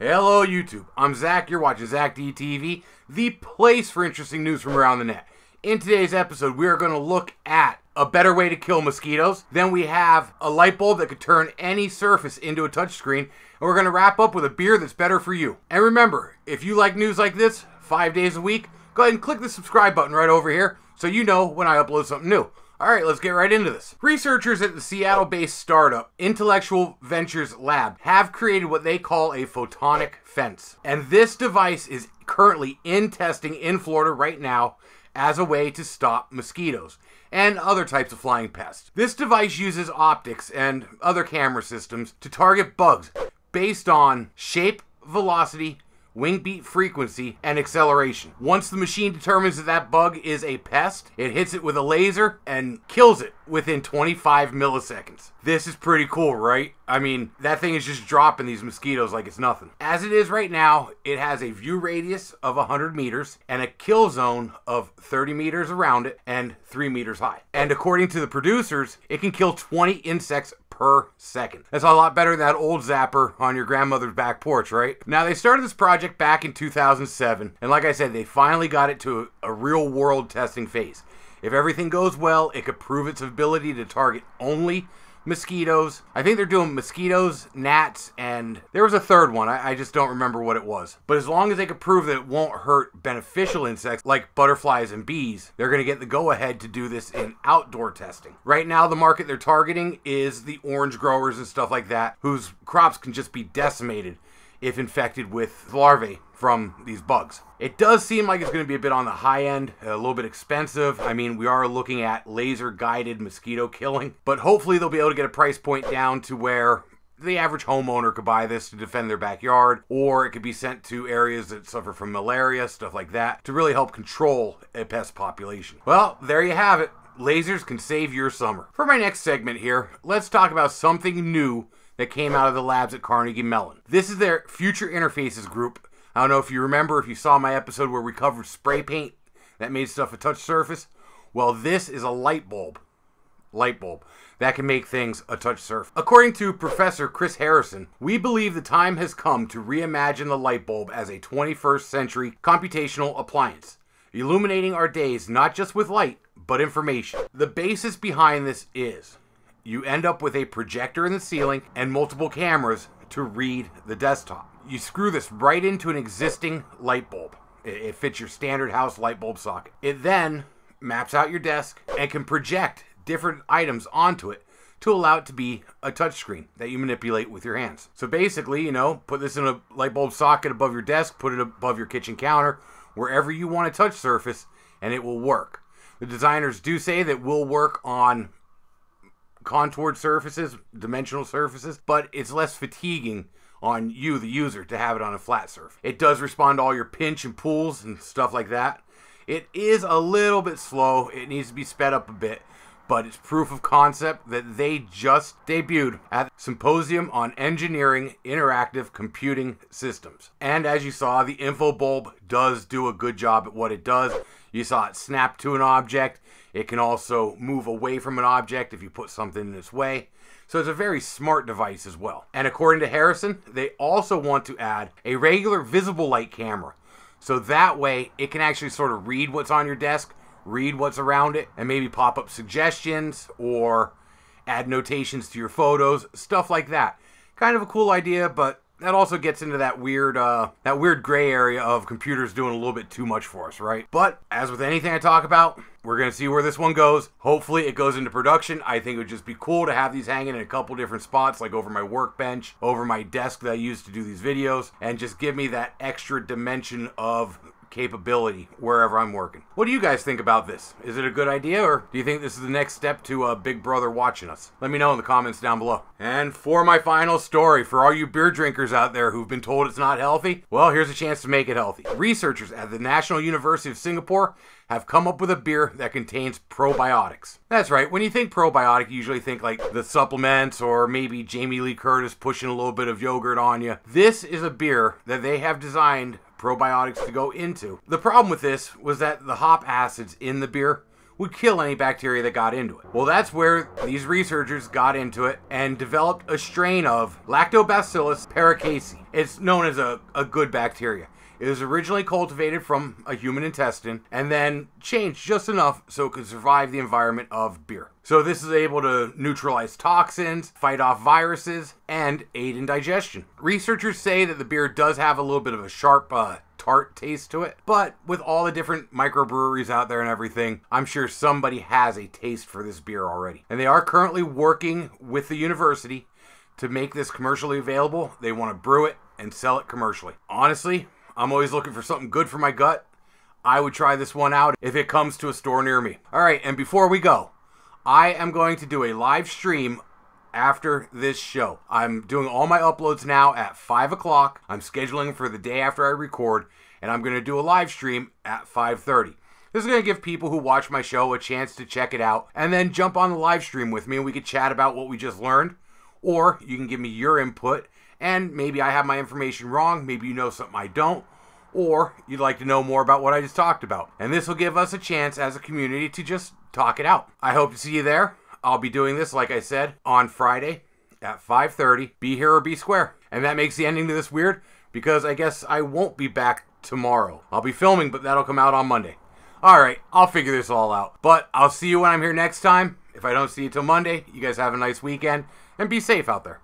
Hello YouTube, I'm Zach, you're watching Zach DTV, the place for interesting news from around the net. In today's episode, we are going to look at a better way to kill mosquitoes. Then we have a light bulb that could turn any surface into a touchscreen. And we're going to wrap up with a beer that's better for you. And remember, if you like news like this 5 days a week, go ahead and click the subscribe button right over here so you know when I upload something new. Alright, let's get right into this. Researchers at the Seattle-based startup Intellectual Ventures Lab have created what they call a photonic fence. And this device is currently in testing in Florida right now as a way to stop mosquitoes and other types of flying pests. This device uses optics and other camera systems to target bugs based on shape, velocity, wing beat frequency, and acceleration. Once the machine determines that that bug is a pest, it hits it with a laser and kills it within 25 milliseconds. This is pretty cool, right? I mean, that thing is just dropping these mosquitoes like it's nothing. As it is right now, it has a view radius of 100 meters and a kill zone of 30 meters around it and 3 meters high. And according to the producers, it can kill 20 insects per second. That's a lot better than that old zapper on your grandmother's back porch, right? Now, they started this project back in 2007, and like I said, they finally got it to a real-world testing phase. If everything goes well, it could prove its ability to target only mosquitoes. I think they're doing mosquitoes, gnats, and there was a third one. I just don't remember what it was. But as long as they could prove that it won't hurt beneficial insects like butterflies and bees, they're going to get the go-ahead to do this in outdoor testing. Right now, the market they're targeting is the orange growers and stuff like that, whose crops can just be decimated if infected with larvae from these bugs. It does seem like it's going to be a bit on the high end, a little bit expensive. I mean, we are looking at laser guided mosquito killing, but hopefully they'll be able to get a price point down to where the average homeowner could buy this to defend their backyard, or it could be sent to areas that suffer from malaria, stuff like that, to really help control a pest population. Well, there you have it. Lasers can save your summer. For my next segment here, let's talk about something new that came out of the labs at Carnegie Mellon. This is their Future Interfaces Group. I don't know if you remember, if you saw my episode where we covered spray paint that made stuff a touch surface. Well, this is a light bulb that can make things a touch surface. According to Professor Chris Harrison, we believe the time has come to reimagine the light bulb as a 21st century computational appliance, illuminating our days not just with light, but information. The basis behind this is you end up with a projector in the ceiling and multiple cameras to read the desktop. You screw this right into an existing light bulb. It fits your standard house light bulb socket. It then maps out your desk and can project different items onto it to allow it to be a touchscreen that you manipulate with your hands. So basically, you know, put this in a light bulb socket above your desk, put it above your kitchen counter, wherever you want a touch surface, and it will work. The designers do say that will work on contoured surfaces, dimensional surfaces, but it's less fatiguing on you, the user, to have it on a flat surface. It does respond to all your pinch and pulls and stuff like that. It is a little bit slow. It needs to be sped up a bit, but it's proof of concept that they just debuted at the Symposium on Engineering Interactive Computing Systems. And as you saw, the info bulb does do a good job at what it does. You saw it snap to an object. It can also move away from an object if you put something in its way. So it's a very smart device as well. And according to Harrison, they also want to add a regular visible light camera. So that way it can actually sort of read what's on your desk, read what's around it, and maybe pop up suggestions or add notations to your photos, stuff like that. Kind of a cool idea, but that also gets into that weird gray area of computers doing a little bit too much for us, right? But as with anything I talk about, we're going to see where this one goes. Hopefully it goes into production. I think it would just be cool to have these hanging in a couple different spots, like over my workbench, over my desk that I use to do these videos, and just give me that extra dimension of capability wherever I'm working. What do you guys think about this? Is it a good idea, or do you think this is the next step to Big Brother watching us? Let me know in the comments down below. And for my final story, for all you beer drinkers out there who've been told it's not healthy, well, here's a chance to make it healthy. Researchers at the National University of Singapore have come up with a beer that contains probiotics. That's right, when you think probiotic, you usually think like the supplements or maybe Jamie Lee Curtis pushing a little bit of yogurt on you. This is a beer that they have designed probiotics to go into. The problem with this was that the hop acids in the beer would kill any bacteria that got into it. Well, that's where these researchers got into it and developed a strain of Lactobacillus paracasei. It's known as a good bacteria. It was originally cultivated from a human intestine and then changed just enough so it could survive the environment of beer. So this is able to neutralize toxins, fight off viruses, and aid in digestion. Researchers say that the beer does have a little bit of a sharp, tart taste to it, but with all the different microbreweries out there and everything, I'm sure somebody has a taste for this beer already. And they are currently working with the university to make this commercially available. They want to brew it and sell it commercially. Honestly, I'm always looking for something good for my gut. I would try this one out if it comes to a store near me. All right, and before we go, I am going to do a live stream after this show. I'm doing all my uploads now at 5 o'clock. I'm scheduling for the day after I record, and I'm going to do a live stream at 5:30. This is going to give people who watch my show a chance to check it out and then jump on the live stream with me and we can chat about what we just learned, or you can give me your input. And maybe I have my information wrong, maybe you know something I don't, or you'd like to know more about what I just talked about. And this will give us a chance as a community to just talk it out. I hope to see you there. I'll be doing this, like I said, on Friday at 5:30. Be here or be square. And that makes the ending to this weird, because I guess I won't be back tomorrow. I'll be filming, but that'll come out on Monday. All right, I'll figure this all out. But I'll see you when I'm here next time. If I don't see you till Monday, you guys have a nice weekend, and be safe out there.